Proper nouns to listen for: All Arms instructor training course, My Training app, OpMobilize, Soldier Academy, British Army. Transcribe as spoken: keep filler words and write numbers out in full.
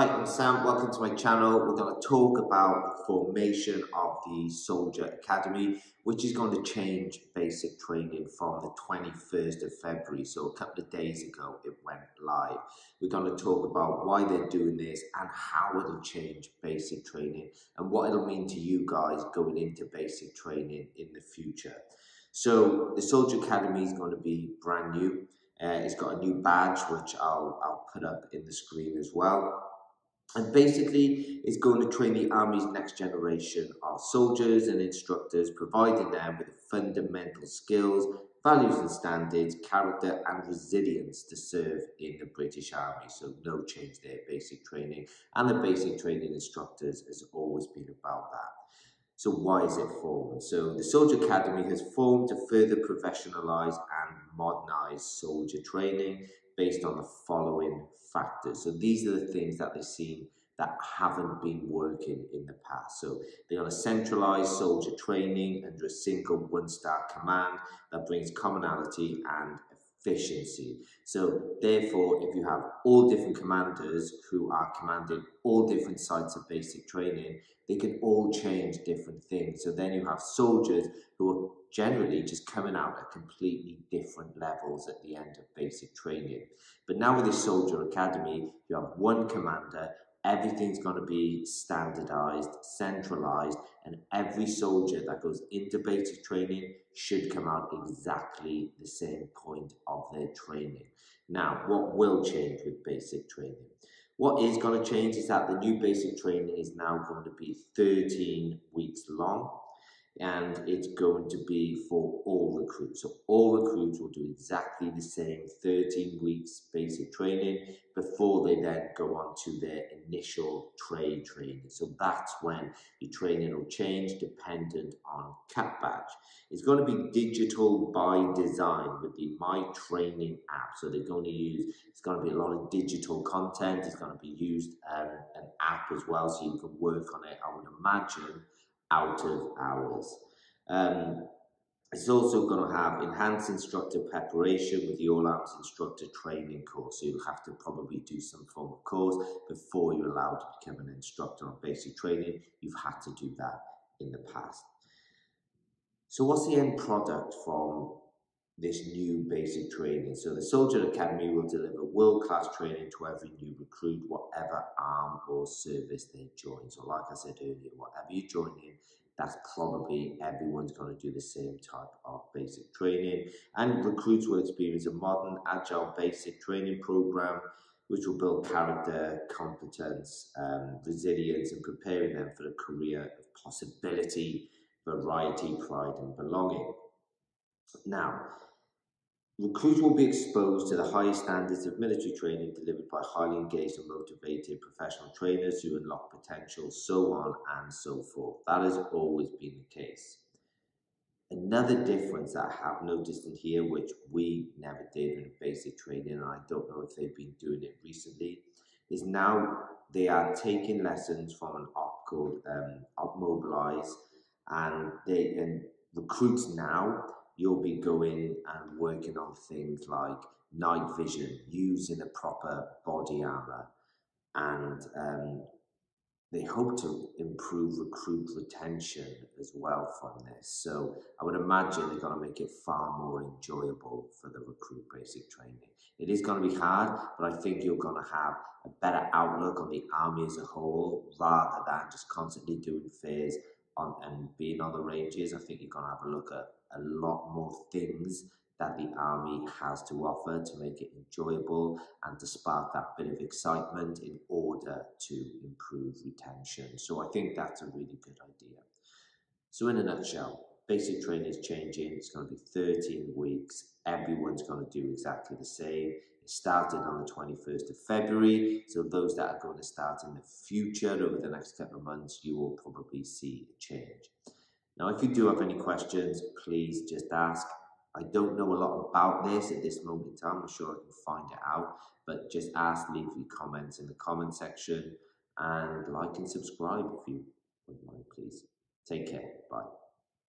Hi, I'm Sam, welcome to my channel. We're going to talk about the formation of the Soldier Academy, which is going to change basic training from the twenty-first of February. So a couple of days ago, it went live. We're going to talk about why they're doing this and how it'll change basic training and what it'll mean to you guys going into basic training in the future. So the Soldier Academy is going to be brand new. Uh, it's got a new badge, which I'll, I'll put up in the screen as well. And basically, it's going to train the Army's next generation of soldiers and instructors, providing them with fundamental skills, values and standards, character and resilience to serve in the British Army. So no change there, basic training. And the basic training instructors has always been about that. So why is it formed? So the Soldier Academy has formed to further professionalise and modernise soldier training, based on the following factors. So these are the things that they've seen that haven't been working in the past. So they're going to centralise soldier training under a single one-star command that brings commonality and efficiency. So therefore, if you have all different commanders who are commanding all different sites of basic training, they can all change different things. So then you have soldiers who are generally just coming out at completely different levels at the end of basic training. But now with the Soldier Academy, you have one commander, everything's going to be standardized, centralized, and every soldier that goes into basic training should come out exactly the same point of their training. Now, what will change with basic training? What is going to change is that the new basic training is now going to be thirteen weeks long, and it's going to be for all recruits. So all recruits will do exactly the same thirteen weeks basic training before they then go on to their initial trade training. So that's when your training will change dependent on cap badge. It's going to be digital by design with the My Training app. So they're going to use, it's going to be a lot of digital content. It's going to be used um, an app as well, so you can work on it, I would imagine, out of hours. Um, it's also going to have enhanced instructor preparation with the All Arms instructor training course. So you'll have to probably do some form of course before you're allowed to become an instructor on basic training. You've had to do that in the past. So what's the end product from this new basic training? So the Soldier Academy will deliver world-class training to every new recruit, whatever arm or service they join. So like I said earlier, whatever you join in, that's probably everyone's going to do the same type of basic training. And recruits will experience a modern, agile basic training program, which will build character, competence, um, resilience, and preparing them for a career of possibility, variety, pride, and belonging. Now, recruits will be exposed to the highest standards of military training delivered by highly engaged and motivated professional trainers who unlock potential, so on and so forth. That has always been the case. Another difference that I have noticed in here, which we never did in basic training, and I don't know if they've been doing it recently, is now they are taking lessons from an op called um, OpMobilize, and they and recruits now, you'll be going and working on things like night vision, using a proper body armor, and um, they hope to improve recruit retention as well from this. So I would imagine they're going to make it far more enjoyable for the recruit basic training. It is going to be hard, but I think you're going to have a better outlook on the Army as a whole, rather than just constantly doing fairs on, and being on the ranges. I think you're going to have a look at a lot more things that the Army has to offer to make it enjoyable and to spark that bit of excitement in order to improve retention. So I think that's a really good idea. So in a nutshell, basic training is changing. It's going to be thirteen weeks. Everyone's going to do exactly the same. It started on the twenty-first of February. So those that are going to start in the future over the next couple of months, you will probably see a change. Now, if you do have any questions, please just ask. I don't know a lot about this at this moment in time. I'm sure I can find it out, but just ask, leave your comments in the comment section, and like and subscribe if you wouldn't mind, please. Take care. Bye.